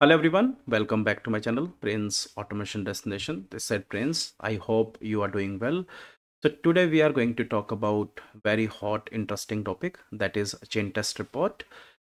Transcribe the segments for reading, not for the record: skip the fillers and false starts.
Hello everyone, welcome back to my channel Prince Automation Destination. This is Prince. I hope you are doing well. So today we are going to talk about very hot interesting topic, that is Chain Test Report.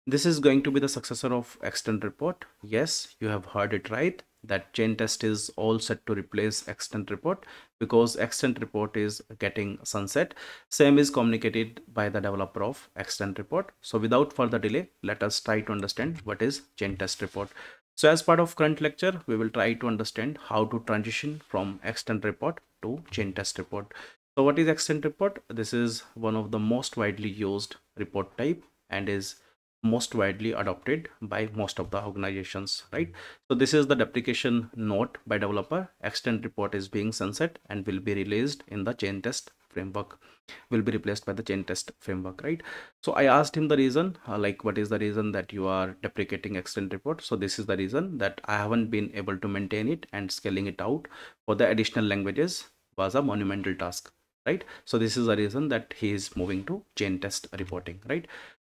This is going to be the successor of Extent Report. Yes, you have heard it right, that Chain Test is all set to replace Extent Report because Extent Report is getting sunset. Same is communicated by the developer of Extent Report. So without further delay, let us try to understand what is Chain Test Report. So as part of current lecture, we will try to understand how to transition from Extent Report to Chain Test Report. So what is Extent Report? This is one of the most widely used report type and is most widely adopted by most of the organizations, right? So this is the deprecation note by developer. Extent Report is being sunset and will be released in the Chain Test framework, will be replaced by the Chain Test framework, right? So I asked him the reason, like what is the reason that you are deprecating Extent Report. So this is the reason, that I haven't been able to maintain it, and scaling it out for the additional languages was a monumental task, right? So this is the reason that he is moving to Chain Test reporting, right?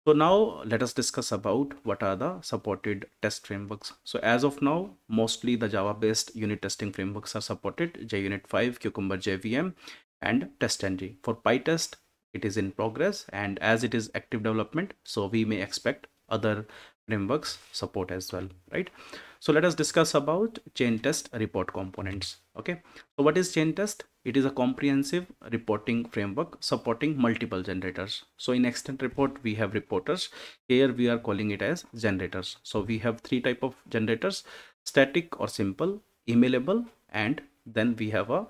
So now let us discuss about what are the supported test frameworks. So as of now, mostly the Java based unit testing frameworks are supported: JUnit 5, Cucumber JVM, and TestNG. For PyTest, it is in progress, and as it is active development, so we may expect other frameworks support as well, right? So let us discuss about Chain Test Report components. Okay, so what is Chain Test? It is a comprehensive reporting framework supporting multiple generators. So in Extent Report, we have reporters. Here we are calling it as generators. So we have three types of generators: static or simple, emailable, and then we have a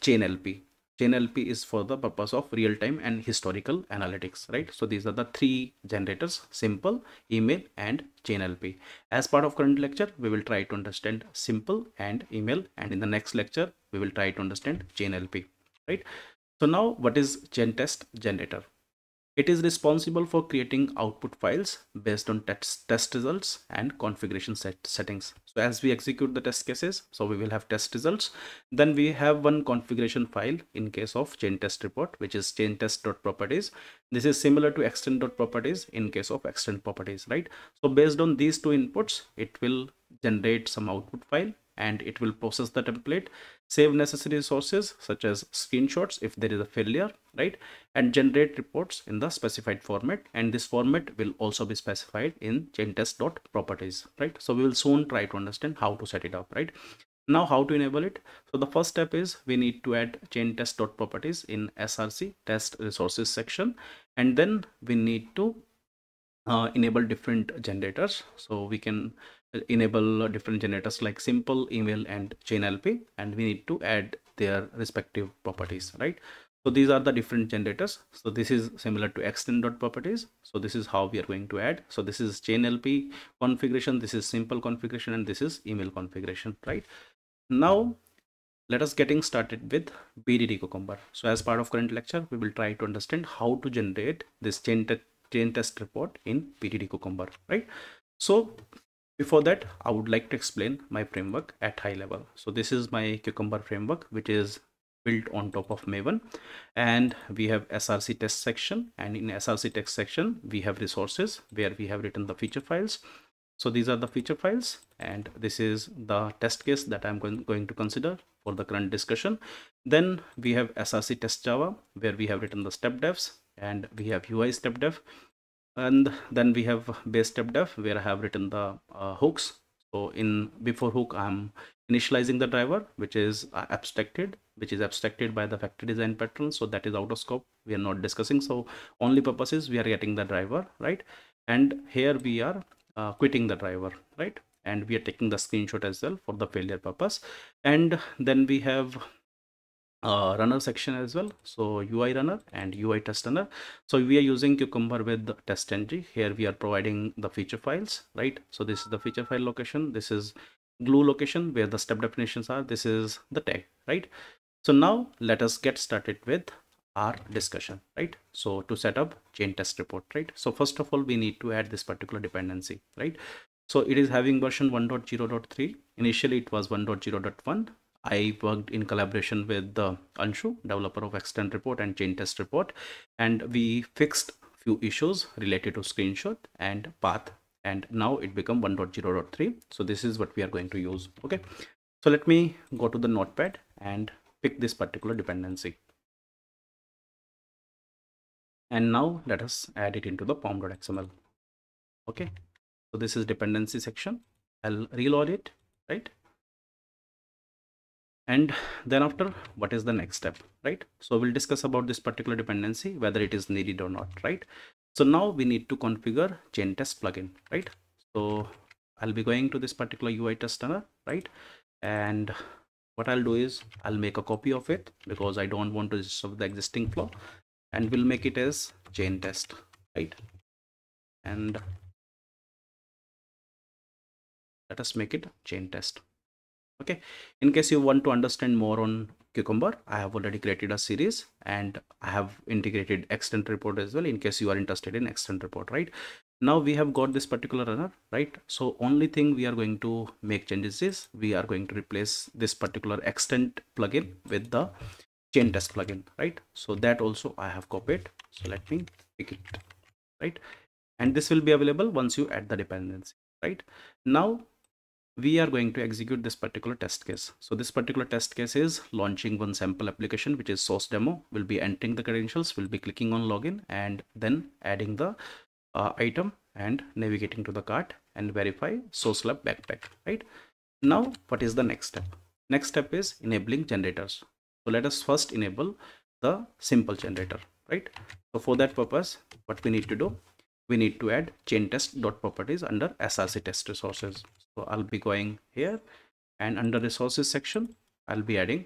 chain LP. Chain LP is for the purpose of real-time and historical analytics, right? So these are the three generators: simple, email, and chain LP. As part of current lecture, we will try to understand simple and email, and in the next lecture, we will try to understand chain LP, right? So now what is Chain Test generator? It is responsible for creating output files based on test results and configuration settings. So as we execute the test cases, so we will have test results. Then we have one configuration file in case of Chain Test Report, which is chaintest.properties. This is similar to extent.properties in case of extent properties, right? So based on these two inputs, it will generate some output file, and it will process the template, save necessary sources such as screenshots if there is a failure, right, and generate reports in the specified format, and this format will also be specified in chaintest.properties, right? So we will soon try to understand how to set it up, right? Now how to enable it? So the first step is we need to add chaintest.properties in src test resources section, and then we need to enable different generators. So we can enable different generators like simple, email, and chain LP, and we need to add their respective properties, right? So these are the different generators. So this is similar to extent.properties. So this is how we are going to add. So this is chain LP configuration, this is simple configuration, and this is email configuration, right? Now let us getting started with BDD Cucumber. So as part of current lecture, we will try to understand how to generate this chain test report in BDD Cucumber, right? So before that, I would like to explain my framework at high level. So this is my Cucumber framework, which is built on top of Maven, and we have SRC test section, and in SRC test section, we have resources where we have written the feature files. So these are the feature files, and this is the test case that I'm going to consider for the current discussion. Then we have SRC test Java, where we have written the step defs, and we have UI step def. And then we have base step def, where I have written the hooks. So in before hook, I'm initializing the driver, which is abstracted, by the factory design pattern. So that is out of scope, we are not discussing. So only purpose is we are getting the driver, right? And here we are quitting the driver, right? And we are taking the screenshot as well for the failure purpose. And then we have runner section as well. So UI runner and UI test runner. So we are using Cucumber with TestNG. Here we are providing the feature files, right? So this is the feature file location, this is glue location where the step definitions are, this is the tag, right? So now let us get started with our discussion, right? So to set up Chain Test Report, right? So first of all, we need to add this particular dependency, right? So it is having version 1.0.3. initially it was 1.0.1. I worked in collaboration with Anshu, developer of Extent Report and Chain Test Report, and we fixed few issues related to screenshot and path and now it become 1.0.3. so this is what we are going to use. Okay, so let me go to the notepad and pick this particular dependency, and now let us add it into the pom.xml. okay, so this is dependency section. I'll reload it, right? And then after, what is the next step, right? So we'll discuss about this particular dependency, whether it is needed or not, right? So now we need to configure chain test plugin, right? So I'll be going to this particular UI test tunnel, right? And what I'll do is I'll make a copy of it because I don't want to disturb the existing flow, and we'll make it as chain test, right? And let us make it chain test. Okay, in case you want to understand more on Cucumber, I have already created a series and I have integrated Extent Report as well, in case you are interested in Extent Report, right? Now we have got this particular runner, right? So only thing we are going to make changes is we are going to replace this particular Extent plugin with the chain test plugin, right? So that also I have copied, so let me pick it, right? And this will be available once you add the dependency, right? Now we are going to execute this particular test case. So this particular test case is launching one sample application, which is source demo. We'll be entering the credentials, we'll be clicking on login, and then adding the item and navigating to the cart and verify SauceLabs backpack, right? Now what is the next step? Next step is enabling generators. So let us first enable the simple generator, right? So for that purpose, what we need to do, we need to add chaintest.properties under src test resources. So I'll be going here, and under resources section, I'll be adding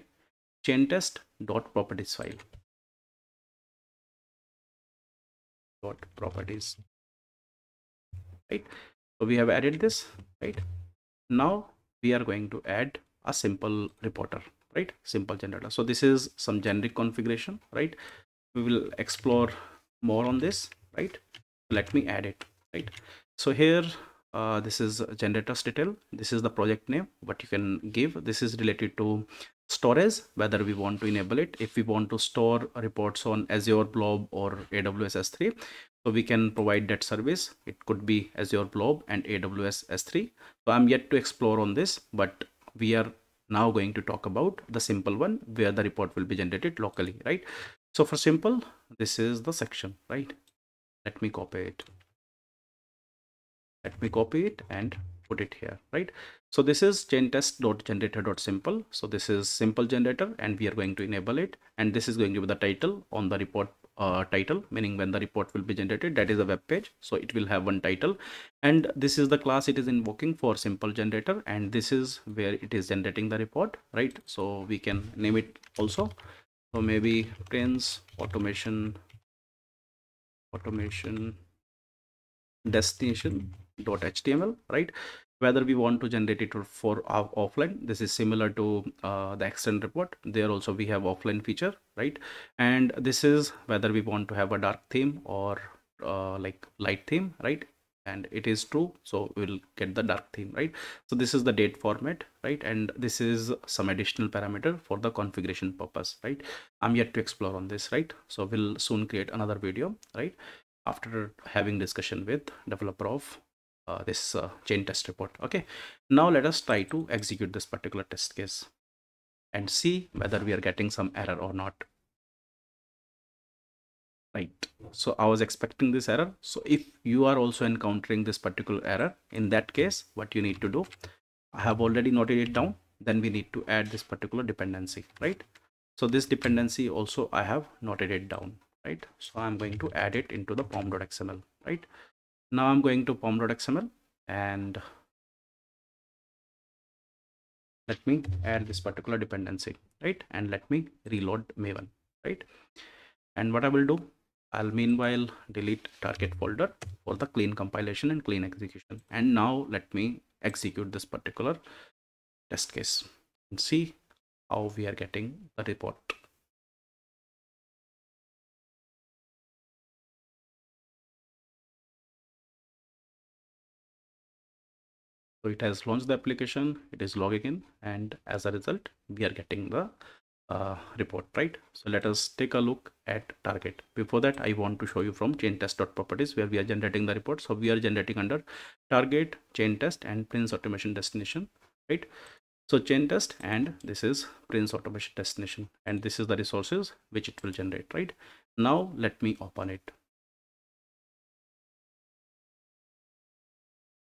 chaintest.properties file. .properties, right? So we have added this, right? Now we are going to add a simple reporter, right? Simple generator. So this is some generic configuration, right? We will explore more on this, right? Let me add it, right? So here this is generators detail, this is the project name what you can give, this is related to storage, whether we want to enable it. If we want to store reports on Azure blob or AWS S3, so we can provide that service. It could be Azure blob and AWS S3. So I'm yet to explore on this, but we are now going to talk about the simple one where the report will be generated locally, right? So for simple, this is the section, right? Let me copy it. Let me copy it and put it here, right? So this is chaintest.generator.simple. So this is simple generator, and we are going to enable it. And this is going to be the title on the report title, meaning when the report will be generated, that is a web page. So it will have one title. And this is the class it is invoking for simple generator. And this is where it is generating the report, right? So we can name it also. So maybe Prince Automation Destination.html, right? Whether we want to generate it for our offline, this is similar to the Extent Report. There also we have offline feature, right? And this is whether we want to have a dark theme or like light theme, right? And it is true, so we'll get the dark theme, right? So this is the date format, right? And this is some additional parameter for the configuration purpose, right? I'm yet to explore on this, right? So we'll soon create another video, right, after having discussion with developer of this chain test report. Okay, now let us try to execute this particular test case and see whether we are getting some error or not. Right, so I was expecting this error. So if you are also encountering this particular error, in that case, what you need to do, I have already noted it down. Then we need to add this particular dependency, right? So this dependency also I have noted it down, right? So I'm going to add it into the pom.xml, right? Now I'm going to pom.xml and let me add this particular dependency, right? And let me reload Maven, right? And what I will do, I'll meanwhile delete target folder for the clean compilation and clean execution. And now let me execute this particular test case and see how we are getting the report. So it has launched the application, it is logging in, and as a result, we are getting the report, right? So let us take a look at target. Before that, I want to show you from chaintest.properties where we are generating the report. So we are generating under target, chain test, and Prince Automation Destination, right? So chain test, and this is Prince Automation Destination, and this is the resources which it will generate, right? Now let me open it.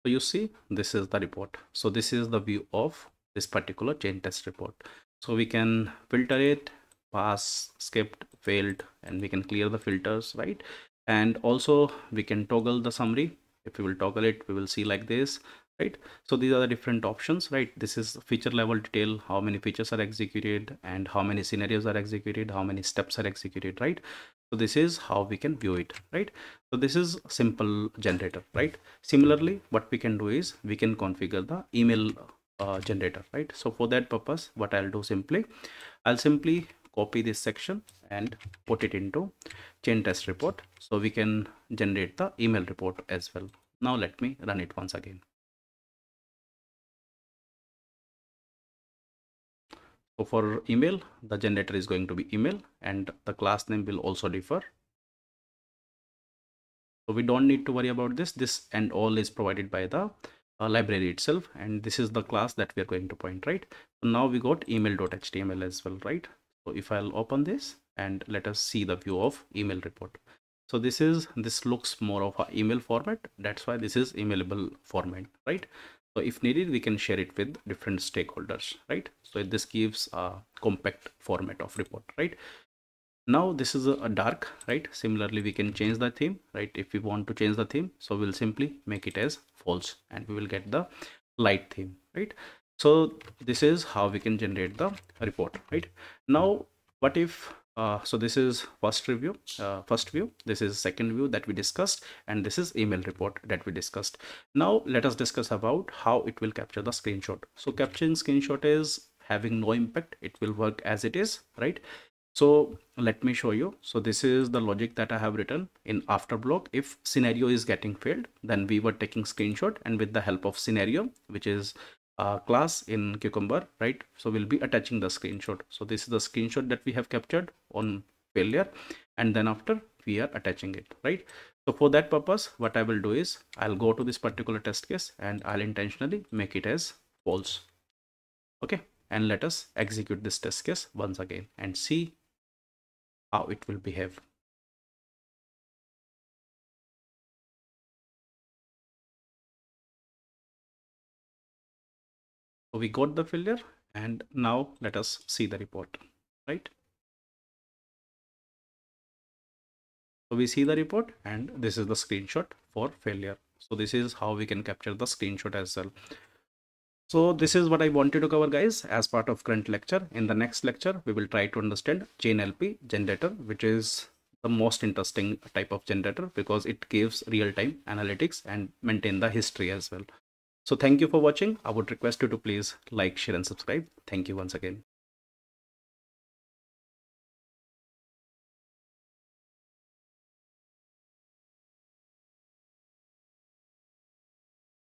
So you see, this is the report. So this is the view of this particular chain test report. So we can filter it, pass, skipped, failed, and we can clear the filters, right? And also we can toggle the summary. If we will toggle it, we will see like this, right? So these are the different options, right? This is feature level detail, how many features are executed and how many scenarios are executed, how many steps are executed, right? So this is how we can view it, right? So this is simple generator, right? Similarly, what we can do is we can configure the email generator, right? So for that purpose, what I'll do simply, I'll simply copy this section and put it into chain test report, so we can generate the email report as well. Now let me run it once again. So for email, the generator is going to be email, and the class name will also differ. So we don't need to worry about this. This and all is provided by the library itself, and this is the class that we are going to point, right? So now we got email.html as well, right? So if I'll open this and let us see the view of email report. So this looks more of an email format. That's why this is emailable format, right? So if needed, we can share it with different stakeholders, right? So this gives a compact format of report, right? Now this is a dark, right? Similarly, we can change the theme, right? If we want to change the theme, so we'll simply make it as false and we will get the light theme, right? So this is how we can generate the report, right? Now what if so this is first view, this is second view that we discussed, and this is email report that we discussed. Now let us discuss about how it will capture the screenshot. So capturing screenshot is having no impact. It will work as it is, right? So let me show you. So this is the logic that I have written in after block. If scenario is getting failed, then we were taking screenshot, and with the help of scenario, which is a class in Cucumber, right? So we'll be attaching the screenshot. So this is the screenshot that we have captured on failure, and then after we are attaching it, right? So for that purpose, what I will do is I'll go to this particular test case and I'll intentionally make it as false. Okay, and let us execute this test case once again and see how it will behave. So we got the failure, and now let us see the report, right? So we see the report, and this is the screenshot for failure. So this is how we can capture the screenshot as well. So this is what I wanted to cover, guys, as part of current lecture. In the next lecture, we will try to understand chain LP generator, which is the most interesting type of generator because it gives real-time analytics and maintain the history as well. So thank you for watching. I would request you to please like, share, and subscribe. Thank you once again.